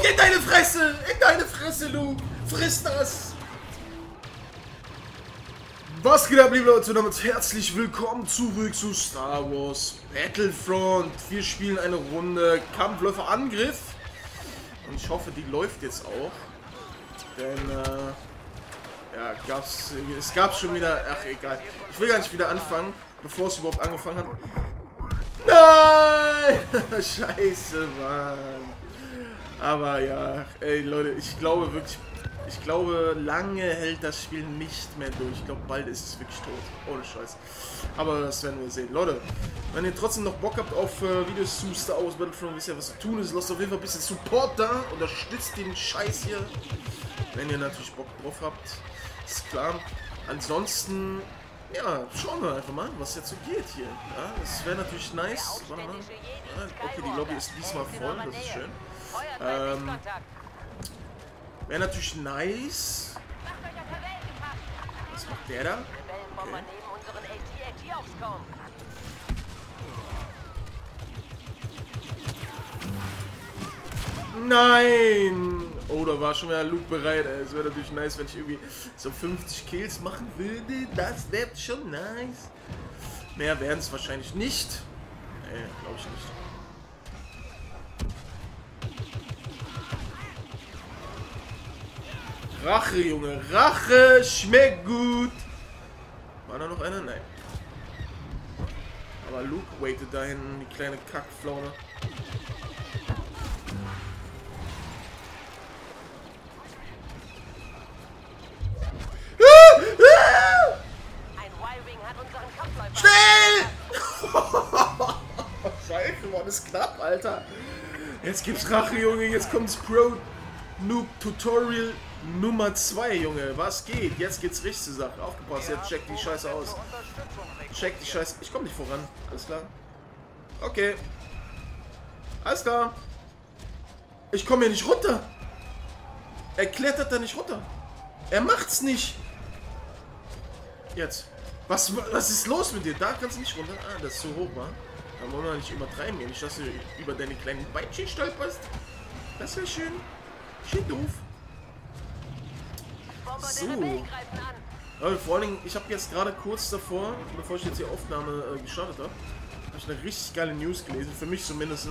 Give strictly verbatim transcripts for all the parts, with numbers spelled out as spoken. Luke, in deine Fresse! In deine Fresse, Luke! Friss das! Was geht ab, liebe Leute, und damit herzlich willkommen zurück zu Star Wars Battlefront. Wir spielen eine Runde Kampfläufer Angriff. Und ich hoffe, die läuft jetzt auch. Denn, äh, ja, gab's, es gab schon wieder... Ach, egal. Ich will gar nicht wieder anfangen, bevor es überhaupt angefangen hat. Nein! Scheiße, Mann. Aber ja, ey Leute, ich glaube wirklich, ich glaube lange hält das Spiel nicht mehr durch. Ich glaube bald ist es wirklich tot. Ohne Scheiß. Aber das werden wir sehen. Leute, wenn ihr trotzdem noch Bock habt auf äh, Videos zu Star Wars Battlefront, wisst ihr, was zu tun ist. Lasst auf jeden Fall ein bisschen Support da. Unterstützt den Scheiß hier. Wenn ihr natürlich Bock drauf habt. Ist klar. Ansonsten, ja, schauen wir einfach mal, was jetzt so geht hier. Ja, das wäre natürlich nice. Warte mal. Ja, okay, die Lobby ist diesmal voll. Das ist schön. Ähm, wäre natürlich nice. Was macht der da? Okay. Nein! Oh, da war schon wieder Luke bereit. Es wäre natürlich nice, wenn ich irgendwie so fünfzig Kills machen würde. Das wäre schon nice. Mehr werden es wahrscheinlich nicht. Nee, glaube ich nicht. Rache, Junge, Rache, schmeckt gut. War da noch einer? Nein. Aber Luke waitet da hinten, die kleine Kackflaume. Ah, ah! Ein Y-Wing hat unseren Kampfläufer. Schnell! Scheiße, Mann, ist knapp, Alter. Jetzt gibt's Rache, Junge, jetzt kommt's Pro Noob Tutorial Nummer zwei, Junge, was geht? Jetzt geht's richtig zur Sache. Aufgepasst, jetzt checkt die Scheiße aus. Checkt die Scheiße. Ich komme nicht voran. Alles klar. Okay. Alles klar. Ich komme hier nicht runter. Er klettert da nicht runter. Er macht's nicht. Jetzt. Was, was ist los mit dir? Da kannst du nicht runter. Ah, das ist zu hoch, wa? Da wollen wir nicht übertreiben. Nicht, dass du über deine kleinen Beinchen stolperst. Das wäre schön. Schön doof. So, aber vor allen Dingen, ich habe jetzt gerade kurz davor, bevor ich jetzt die Aufnahme äh, gestartet habe, habe ich eine richtig geile News gelesen, für mich zumindest.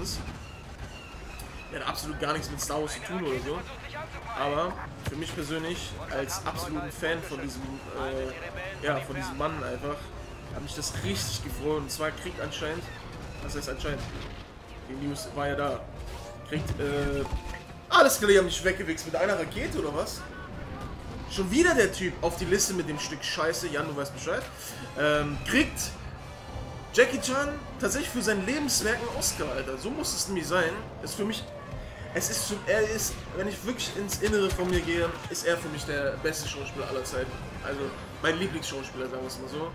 Der hat absolut gar nichts mit Star Wars zu tun oder so, aber für mich persönlich, als absoluten Fan von diesem, äh, ja, von diesem Mann einfach, habe mich das richtig gefreut. Und zwar kriegt anscheinend, was heißt anscheinend, die News war ja da, kriegt, äh, ah, das Gelege haben mich weggewichst mit einer Rakete oder was? Schon wieder der Typ auf die Liste mit dem Stück Scheiße. Jan, du weißt Bescheid. Ähm, kriegt Jackie Chan tatsächlich für sein Lebenswerk einen Oscar, Alter. So muss es nämlich sein. Ist für mich... Es ist... Er ist... Wenn ich wirklich ins Innere von mir gehe, ist er für mich der beste Schauspieler aller Zeiten. Also, mein Lieblingsschauspieler, sagen wir es mal so.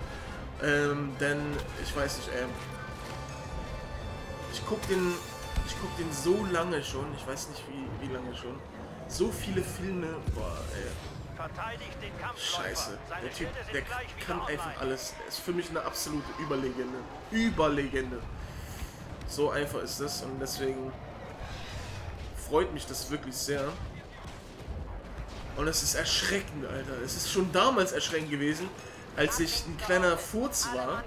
Ähm, denn... Ich weiß nicht, ey. Ich guck den... Ich guck den so lange schon. Ich weiß nicht, wie, wie lange schon. So viele Filme... Boah, ey. Scheiße, der Typ, der kann einfach alles. Er ist für mich eine absolute Überlegende. Überlegende. So einfach ist das und deswegen freut mich das wirklich sehr. Und es ist erschreckend, Alter. Es ist schon damals erschreckend gewesen, als ich ein kleiner Furz war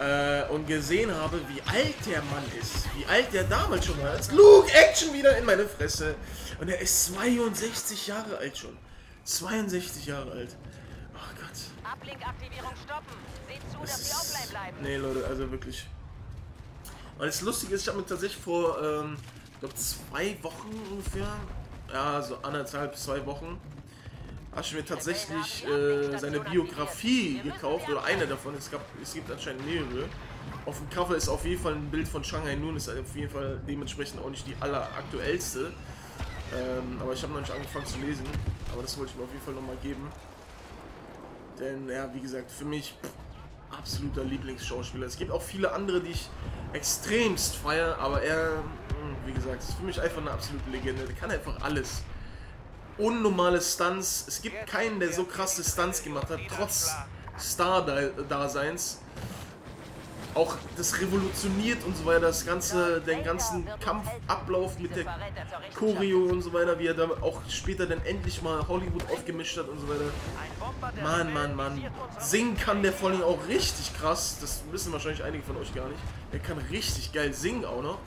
äh, und gesehen habe, wie alt der Mann ist. Wie alt der damals schon war. Jetzt Luke, Action wieder in meine Fresse. Und er ist zweiundsechzig Jahre alt schon. zweiundsechzig Jahre alt. Ach Gott. Ablinkaktivierung stoppen. Seht zu, dass die offline bleiben. Nee, Leute, also wirklich. Und das Lustige ist, ich habe mir tatsächlich vor, ähm, ich glaube, zwei Wochen ungefähr, ja, so anderthalb bis zwei Wochen, habe ich mir tatsächlich äh, seine Biografie gekauft, oder eine davon. Es, gab, es gibt anscheinend mehrere. Auf dem Cover ist auf jeden Fall ein Bild von Shanghai Noon, ist auf jeden Fall dementsprechend auch nicht die alleraktuellste. Ähm, aber ich habe noch nicht angefangen zu lesen, aber das wollte ich mir auf jeden Fall nochmal geben. Denn, ja, wie gesagt, für mich pff, absoluter Lieblingsschauspieler. Es gibt auch viele andere, die ich extremst feiere, aber er, wie gesagt, ist für mich einfach eine absolute Legende. Der kann einfach alles. Unnormale Stunts. Es gibt keinen, der so krasse Stunts gemacht hat, trotz Star-Daseins. auch das revolutioniert und so weiter, das ganze, den ganzen Kampfablauf mit der Choreo und so weiter, wie er dann auch später dann endlich mal Hollywood aufgemischt hat und so weiter. Mann, Mann, Mann. Singen kann der vor allem auch richtig krass, das wissen wahrscheinlich einige von euch gar nicht. Der kann richtig geil singen auch noch.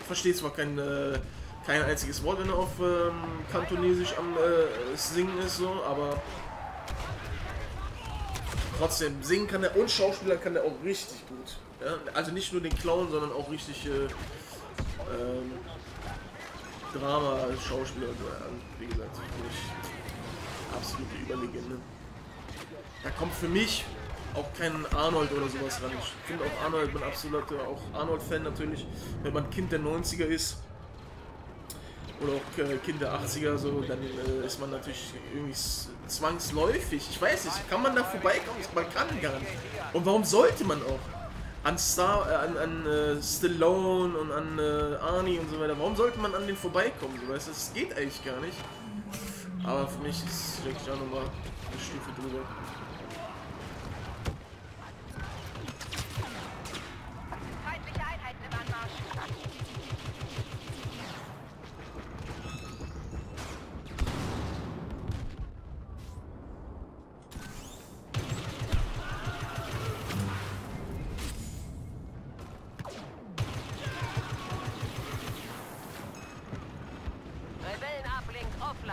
Ich verstehe zwar kein, äh, kein einziges Wort, wenn er auf ähm, Kantonesisch am äh, Singen ist, so, aber... Trotzdem, singen kann er und Schauspieler kann er auch richtig gut. Ja? Also nicht nur den Clown, sondern auch richtig äh, ähm, Drama-Schauspieler. Wie gesagt, ich absolute Überlegende. Da kommt für mich auch kein Arnold oder sowas ran. Ich finde auch Arnold, ich bin absoluter auch Arnold-Fan natürlich, wenn man Kind der neunziger ist. Oder auch Kind der achtziger, so, dann äh, ist man natürlich irgendwie zwangsläufig. Ich weiß nicht, kann man da vorbeikommen? Man kann gar nicht. Und warum sollte man auch? An Star, äh, an, an äh, Stallone und an äh, Arnie und so weiter. Warum sollte man an den vorbeikommen? So, weißt du, das geht eigentlich gar nicht. Aber für mich ist wirklich auch nochmal eine Stufe drüber.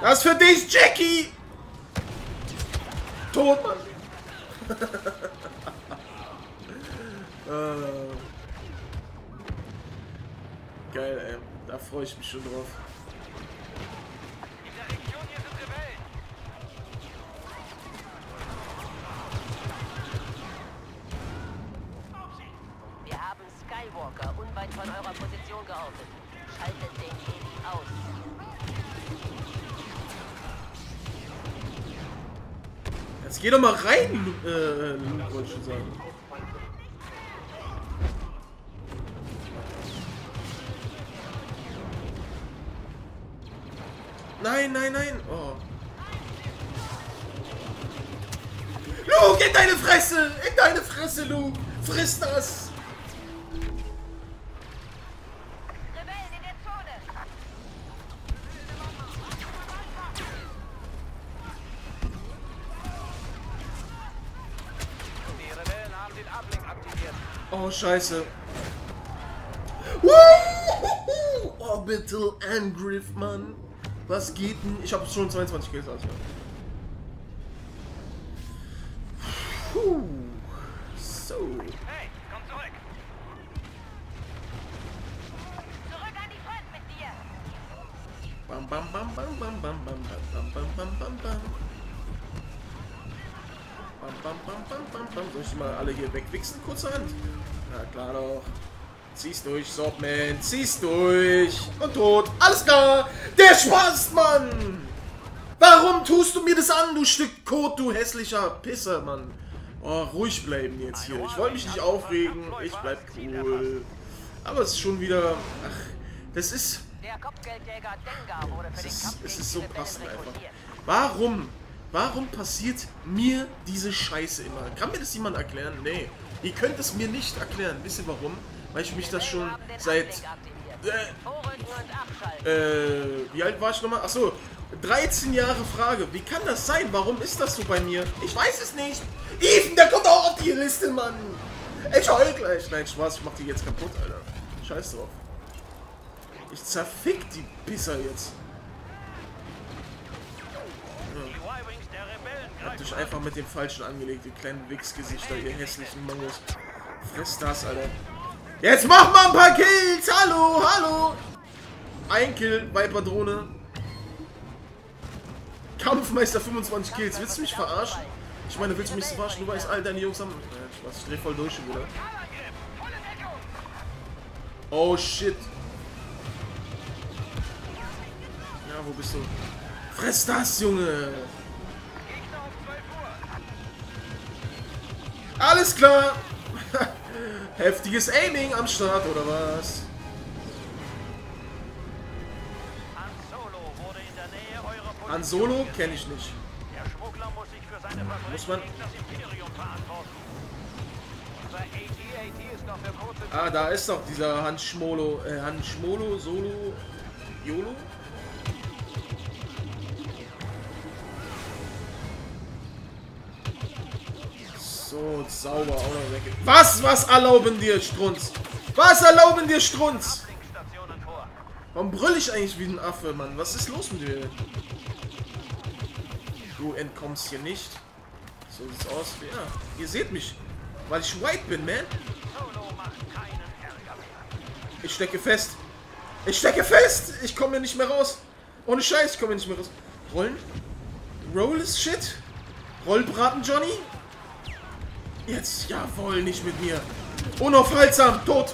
Das für dich, Jackie! Tot, Mann! äh. Geil, ey. Da freue ich mich schon drauf. In der Region hier sind Rebellen. Wir haben Skywalker unweit von eurer Position geortet. Schaltet den Jedi aus. Jetzt geh doch mal rein, Luke, äh, Luke, wollte ich schon sagen. Nein, nein, nein! Oh. Luke, in deine Fresse! In deine Fresse, Luke! Friss das! Oh, scheiße. Woohoo! Orbital Angriff, Mann. Was geht denn? Ich habe schon zweiundzwanzig Kills. Also. Puh. So. Hey, komm zurück. Zurück an die Front mit dir. Bam, bam, bam, bam, bam, bam, bam, bam, bam, bam, bam, bam. Bam, bam, bam, bam, bam, bam. Soll ich die mal alle hier wegwichsen, kurzerhand? Na klar doch. Zieh's durch, Sortman. Zieh's durch. Und tot. Alles klar. Der Spaß, Mann. Warum tust du mir das an, du Stück Kot, du hässlicher Pisser, Mann? Oh, ruhig bleiben jetzt hier. Ich wollte mich nicht aufregen. Ich bleib cool. Aber es ist schon wieder... Ach, das ist... Es ist, es ist so passend einfach. Warum... Warum passiert mir diese Scheiße immer? Kann mir das jemand erklären? Nee. Ihr könnt es mir nicht erklären. Wisst ihr warum? Weil ich mich das schon seit... Äh, äh, wie alt war ich nochmal? Achso, dreizehn Jahre frage. Wie kann das sein? Warum ist das so bei mir? Ich weiß es nicht. Ethan, der kommt auch auf die Liste, Mann. Ich heul gleich. Nein, Spaß, ich mach die jetzt kaputt, Alter. Scheiß drauf. Ich zerfick die Pisser jetzt. Habt euch einfach mit dem Falschen angelegt, ihr kleinen Wichsgesichter, ihr hässlichen Mangos. Friss das, Alter. Jetzt mach mal ein paar Kills! Hallo, hallo! Ein Kill, Viper-Drohne. Kampfmeister, fünfundzwanzig Kills. Willst du mich verarschen? Ich meine, willst du mich verarschen? Du weißt, all deine Jungs haben... Ja, Spaß, ich dreh voll durch, Bruder. Oh, shit. Ja, wo bist du? Friss das, Junge! Alles klar! Heftiges Aiming am Start, oder was? Han Solo kenne ich nicht. Der Schmuggler muss sich für seine Verbrechen gegen das Imperium verantworten. Ah, da ist doch dieser Handschmolo, äh, Handschmolo, Solo, YOLO? So, sauber, auch noch weg. Was, was erlauben dir, Strunz? Was erlauben dir, Strunz? Warum brüll ich eigentlich wie ein Affe, Mann? Was ist los mit dir? Du entkommst hier nicht. So sieht's aus. Ja, ihr seht mich. Weil ich white bin, man. Ich stecke fest. Ich stecke fest. Ich komme hier nicht mehr raus. Ohne Scheiß, ich komme hier nicht mehr raus. Rollen? Roll is shit? Rollbraten, Johnny? Jetzt, jawohl, nicht mit mir. Unaufhaltsam, tot.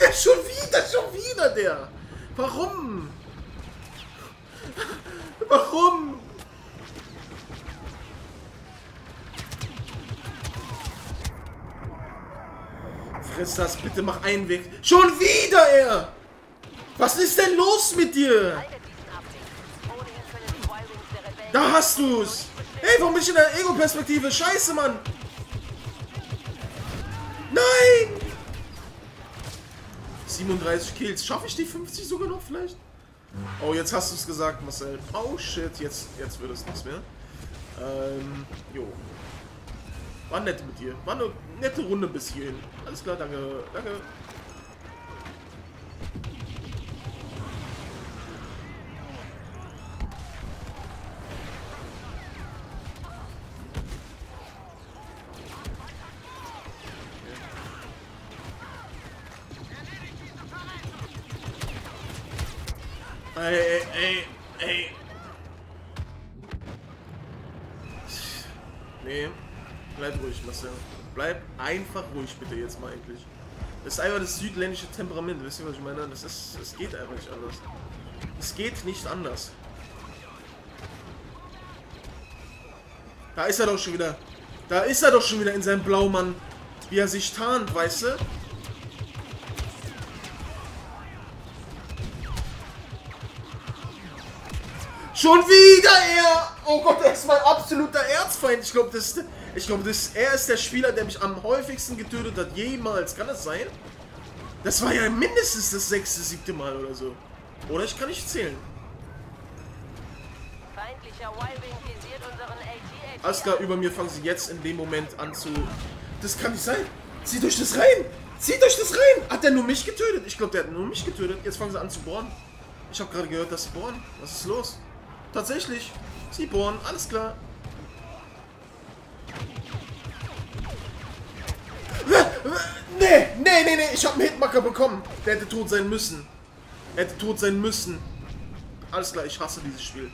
Der schon wieder, schon wieder der. Warum? Warum? Friss das, bitte mach einen Weg. Schon wieder er. Was ist denn los mit dir? Da hast du's. Hey, warum bin ich in der Ego-Perspektive? Scheiße, Mann! Nein! siebenunddreißig Kills. Schaffe ich die fünfzig sogar noch vielleicht? Oh, jetzt hast du es gesagt, Marcel. Oh, shit. Jetzt, jetzt wird es nichts mehr. Ähm, jo. War nett mit dir. War eine nette Runde bis hierhin. Alles klar, danke. Danke. Ey, ey, ey, ey. Nee, bleib ruhig, Marcel. Bleib einfach ruhig, bitte, jetzt mal endlich. Das ist einfach das südländische Temperament, wisst ihr, was ich meine? Das ist, es geht einfach nicht anders. Es geht nicht anders. Da ist er doch schon wieder. Da ist er doch schon wieder in seinem Blaumann. Wie er sich tarnt, weißt du? Schon wieder er! Oh Gott, er ist mein absoluter Erzfeind. Ich glaube, das, ich glaube, das, er ist der Spieler, der mich am häufigsten getötet hat jemals. Kann das sein? Das war ja mindestens das sechste, siebte Mal oder so. Oder ich kann nicht zählen. Feindlicher Y-Wing visiert unseren A T A T. Alles klar, über mir fangen sie jetzt in dem Moment an zu... Das kann nicht sein. Zieht euch das rein. Zieht euch das rein. Hat der nur mich getötet? Ich glaube, der hat nur mich getötet. Jetzt fangen sie an zu bohren. Ich habe gerade gehört, dass sie bohren. Was ist los? Tatsächlich. Sie bohren. Alles klar. Nee, nee, nee, nee. Ich habe einen Hitmacker bekommen. Der hätte tot sein müssen. Er hätte tot sein müssen. Alles klar. Ich hasse dieses Spiel.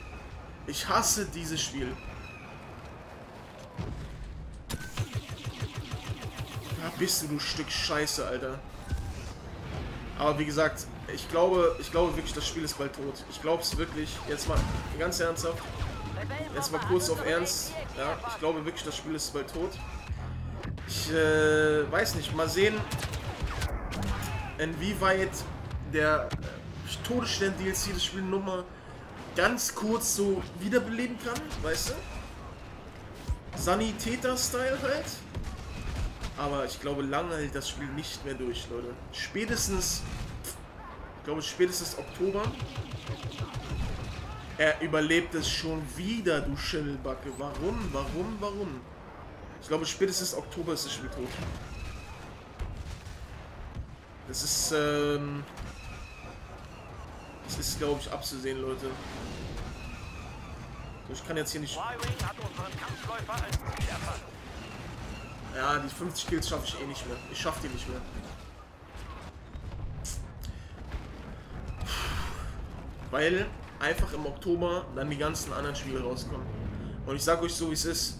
Ich hasse dieses Spiel. Da bist du, du Stück Scheiße, Alter. Aber wie gesagt, ich glaube, ich glaube wirklich, das Spiel ist bald tot. Ich glaube es wirklich. Jetzt mal ganz ernsthaft. Jetzt mal kurz auf Ernst. Ja, ich glaube wirklich, das Spiel ist bald tot. Ich äh, weiß nicht. Mal sehen, inwieweit der äh, Todesstern-D L C das Spiel nochmal ganz kurz so wiederbeleben kann. Weißt du? Sanitäter-Style halt. Aber ich glaube, lange hält das Spiel nicht mehr durch, Leute. Spätestens, ich glaube, spätestens Oktober. Er überlebt es schon wieder, du Schimmelbacke. Warum, warum, warum? Ich glaube, spätestens Oktober ist das Spiel tot. Das ist, ähm... das ist, glaube ich, abzusehen, Leute. So, ich kann jetzt hier nicht... Ja, die fünfzig Kills schaffe ich eh nicht mehr. Ich schaffe die nicht mehr. Weil einfach im Oktober dann die ganzen anderen Spiele rauskommen. Und ich sage euch so, wie es ist.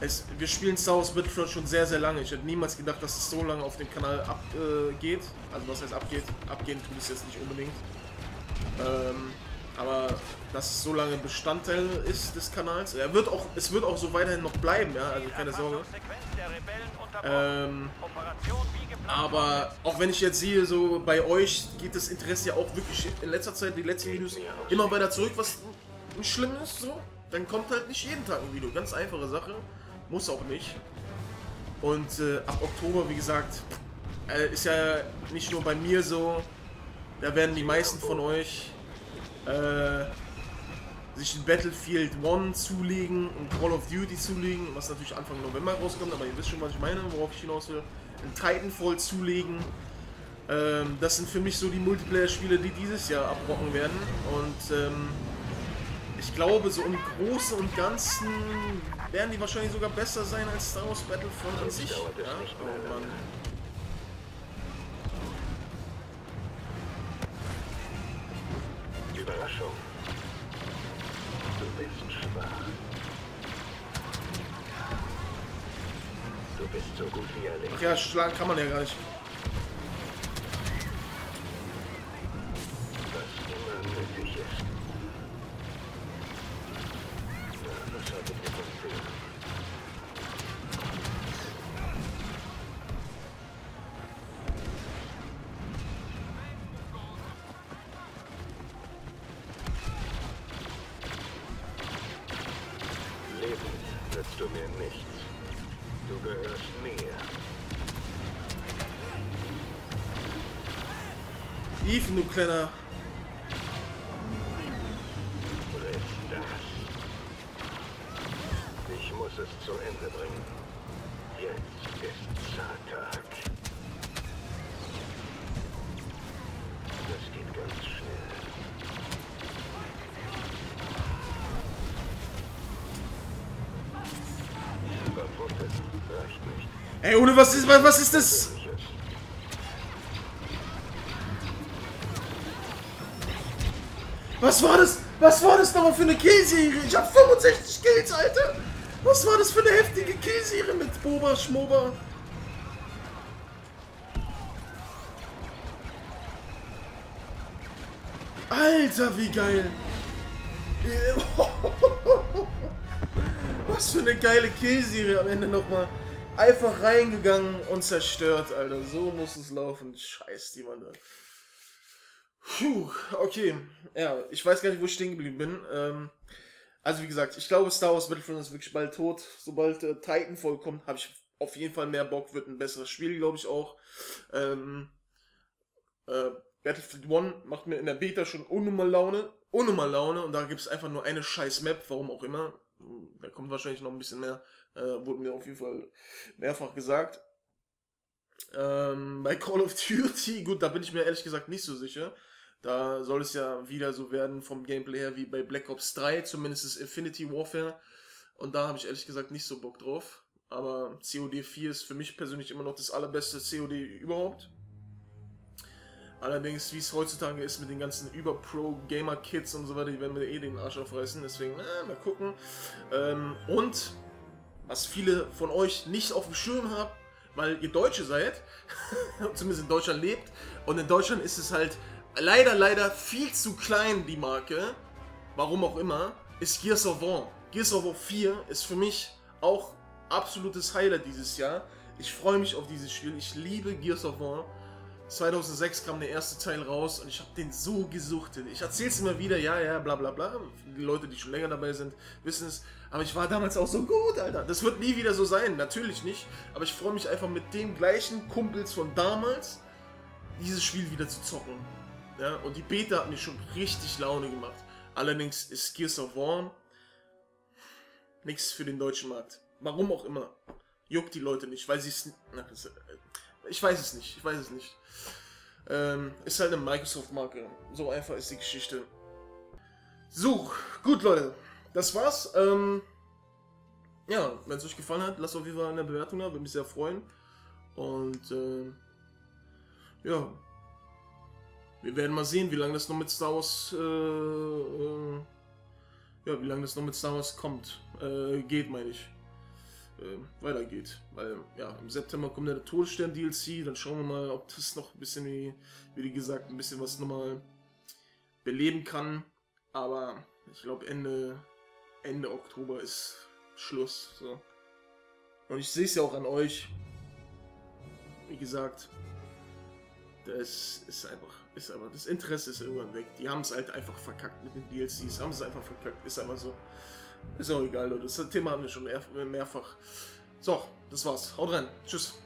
Es, wir spielen Star Wars Battlefront schon sehr, sehr lange. Ich hätte niemals gedacht, dass es so lange auf dem Kanal abgeht. Äh, also was heißt abgeht? Abgehen tut es jetzt nicht unbedingt. Ähm, aber dass es so lange Bestandteil ist des Kanals. Er wird auch, es wird auch so weiterhin noch bleiben, ja, also keine Sorge. Ähm, aber auch wenn ich jetzt sehe, so bei euch geht das Interesse ja auch wirklich in letzter Zeit, die letzten Videos immer weiter zurück, was schlimm ist, so. Dann kommt halt nicht jeden Tag ein Video, ganz einfache Sache. Muss auch nicht. Und äh, ab Oktober, wie gesagt, äh, ist ja nicht nur bei mir so, da werden die meisten von euch äh, sich in Battlefield eins zulegen und Call of Duty zulegen, was natürlich Anfang November rauskommt, aber ihr wisst schon, was ich meine, worauf ich hinaus will, in Titanfall zulegen. Ähm, das sind für mich so die Multiplayer-Spiele, die dieses Jahr abrocken werden. Und ähm, ich glaube, so im Großen und Ganzen werden die wahrscheinlich sogar besser sein als Star Wars Battlefront an sich. Ja? Oh Mann. Überraschung. Du bist schwach. Du bist so gut wie erledigt. Ach ja, schlagen kann man ja gar nicht. Was immer möglich ist. Was habe ich gefunden? Du kleiner. Ich muss es zu Ende bringen. Jetzt ist Zartag. Das geht ganz schnell. Überwunden reicht nicht. Ey, ohne was ist, was ist das? Was war das? Was war das nochmal für eine Killserie? Ich hab fünfundsechzig Kills, Alter! Was war das für eine heftige Killserie mit Boba, Schmoba? Alter, wie geil! Was für eine geile Killserie am Ende nochmal. Einfach reingegangen und zerstört, Alter. So muss es laufen. Scheiß die Mann, Alter. Puh, okay. Ja, ich weiß gar nicht, wo ich stehen geblieben bin. Ähm, also wie gesagt, ich glaube, Star Wars Battlefront ist wirklich bald tot. Sobald äh, Titanfall kommt, habe ich auf jeden Fall mehr Bock. Wird ein besseres Spiel, glaube ich auch. Ähm, äh, Battlefield eins macht mir in der Beta schon unnummer Laune. Unnummer Laune. Und da gibt es einfach nur eine scheiß Map, warum auch immer. Da kommt wahrscheinlich noch ein bisschen mehr. Äh, wurde mir auf jeden Fall mehrfach gesagt. Ähm, bei Call of Duty, gut, da bin ich mir ehrlich gesagt nicht so sicher. Da soll es ja wieder so werden vom Gameplay her wie bei Black Ops drei, zumindest ist Infinity Warfare. Und da habe ich ehrlich gesagt nicht so Bock drauf. Aber C O D vier ist für mich persönlich immer noch das allerbeste C O D überhaupt. Allerdings, wie es heutzutage ist mit den ganzen Über-Pro-Gamer-Kids und so weiter, die werden mir eh den Arsch aufreißen. Deswegen, äh, mal gucken. Ähm, und, was viele von euch nicht auf dem Schirm haben, weil ihr Deutsche seid, zumindest in Deutschland lebt. Und in Deutschland ist es halt leider, leider viel zu klein, die Marke, warum auch immer, ist Gears of War. Gears of War vier ist für mich auch absolutes Highlight dieses Jahr. Ich freue mich auf dieses Spiel, ich liebe Gears of War. zweitausendsechs kam der erste Teil raus und ich habe den so gesuchtet. Ich erzähle es immer wieder, ja, ja, bla bla bla. Die Leute, die schon länger dabei sind, wissen es. Aber ich war damals auch so gut, Alter. Das wird nie wieder so sein, natürlich nicht. Aber ich freue mich einfach mit den gleichen Kumpels von damals, dieses Spiel wieder zu zocken. Ja, und die Beta hat mir schon richtig Laune gemacht. Allerdings ist Gears of War nichts für den deutschen Markt. Warum auch immer. Juckt die Leute nicht, weil sie es... Ich weiß es nicht, ich weiß es nicht. Ähm, ist halt eine Microsoft-Marke. So einfach ist die Geschichte. So, gut Leute, das war's. Ähm, ja, wenn es euch gefallen hat, lasst auf jeden Fall eine Bewertung da, würde mich sehr freuen. Und äh, ja, wir werden mal sehen, wie lange das noch mit Star Wars, äh, äh, ja, wie lange das noch mit Star Wars kommt, äh, geht, meine ich. Weitergeht, weil ja im September kommt der Todesstern D L C, dann schauen wir mal, ob das noch ein bisschen, wie, wie gesagt, ein bisschen was nochmal beleben kann, aber ich glaube Ende, Ende Oktober ist Schluss, so. Und ich sehe es ja auch an euch, wie gesagt, das ist einfach, ist einfach, das Interesse ist irgendwann weg, die haben es halt einfach verkackt mit den D L Cs, haben es einfach verkackt, ist einfach so. Ist auch egal, Leute. Das Thema haben wir schon mehr, mehrfach. So, das war's. Haut rein. Tschüss.